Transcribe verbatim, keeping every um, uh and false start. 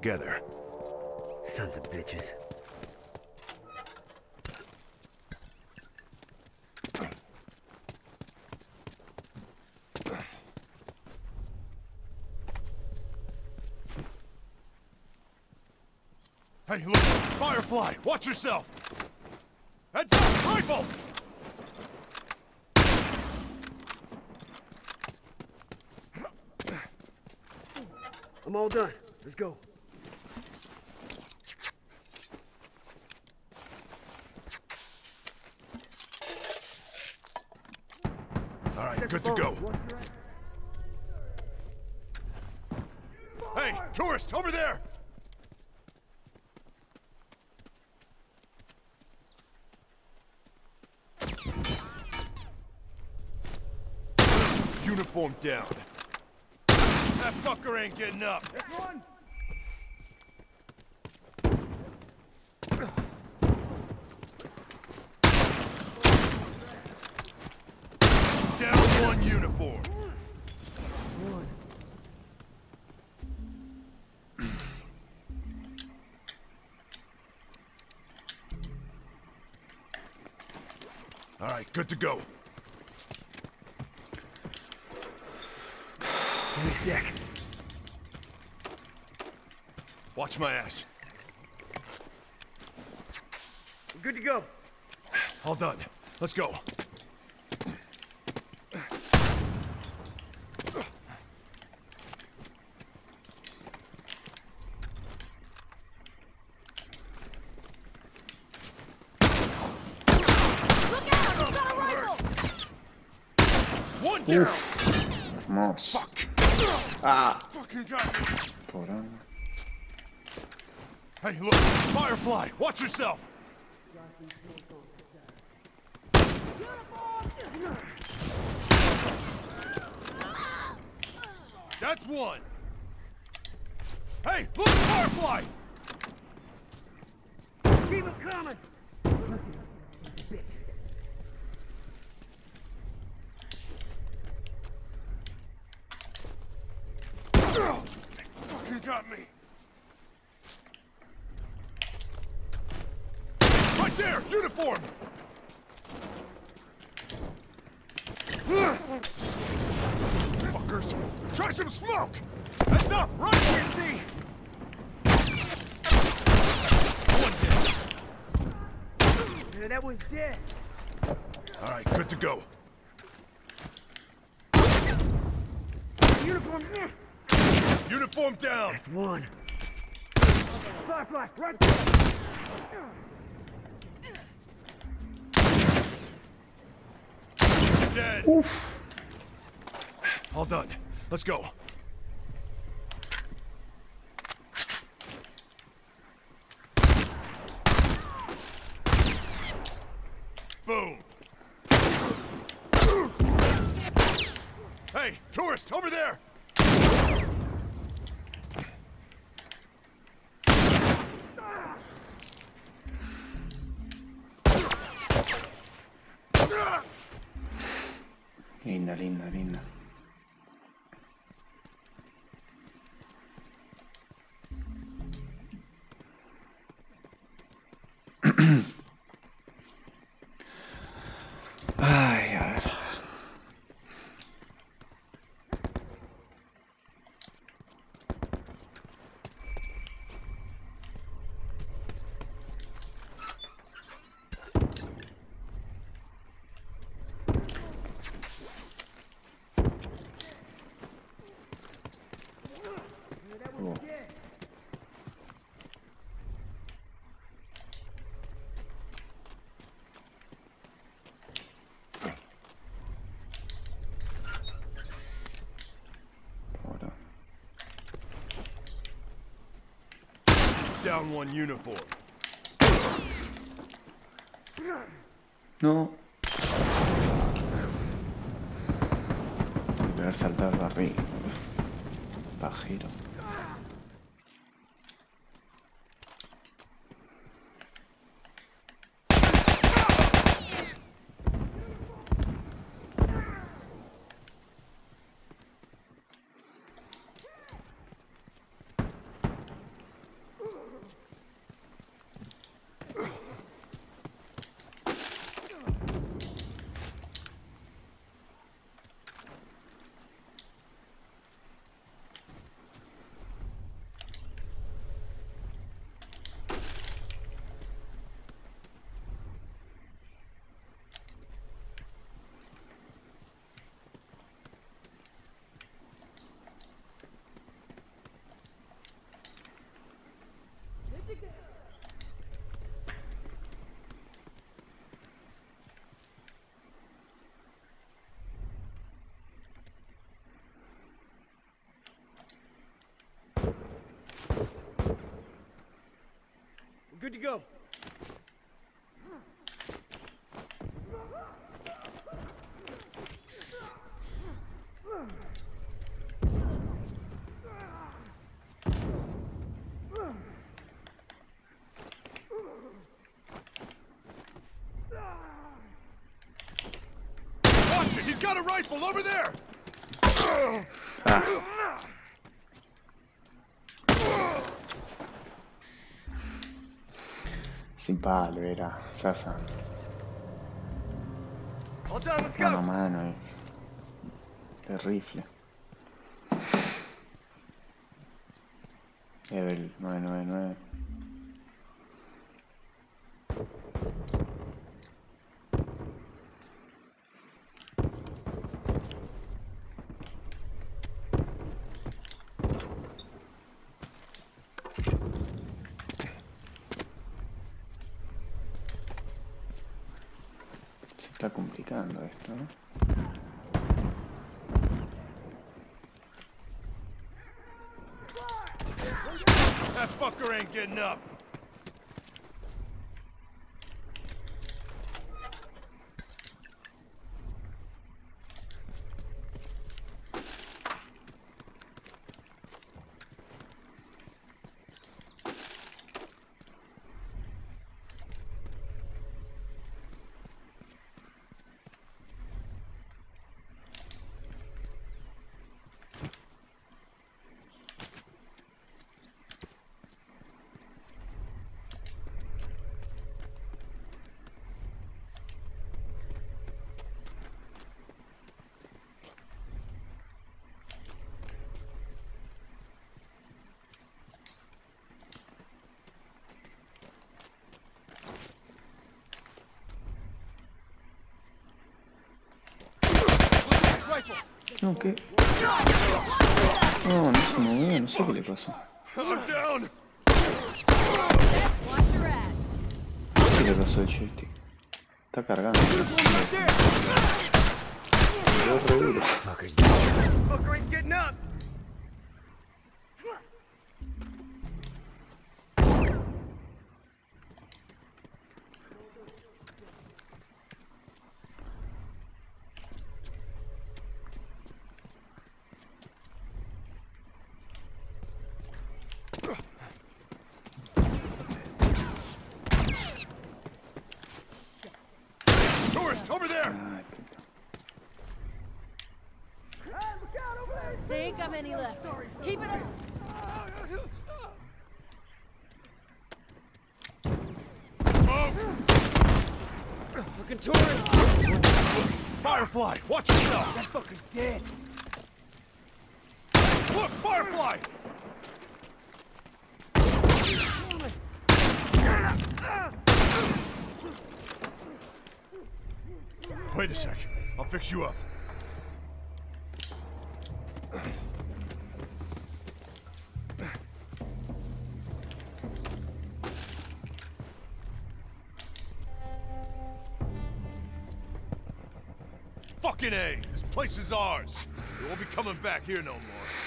together. Sons of bitches. Hey, look! Firefly! Watch yourself! Heads up! Rifle! I'm all done. Let's go. All right, good to go. Hey, tourist, over there! Uniform down. That fucker ain't getting up. Hit one. Down one uniform. All right, good to go. Watch my ass. We're good to go. All done. Let's go. Look out! He's got a rifle! One down! Nice. Fuck! Ah! Fucking got me! Hold on. Hey, look! Firefly! Watch yourself! That's one! Hey, look! Firefly! Keep it coming! Fucking got me! There! Uniform! Fuckers! Try some smoke! That's not right, P C! Yeah, that one's dead. Alright, good to go. Uniform down! Uniform down! That's one. Firefly, right there! Dead. Oof. All done. Let's go. Boom. Hey, tourist, over there. Linda, linda, linda. Ay, a ver. Down one uniform. No. Voy a saltar de arriba. Pajero. Good to go. Over there. Ah. Sin palo era Sasa. Mano a mano de rifle. Level nueve nueve nueve. Está complicando esto, ¿no? That fucker ain't getting up. No, ¿qué? No, no se movió, no sé qué le pasó. ¿Qué le pasó el joystick? Está cargando. Any left. Keep it up. Fucking tourist. Firefly, watch yourself. That fucker's dead. Look, Firefly. Wait a sec. I'll fix you up. Fucking A, this place is ours. We won't be coming back here no more.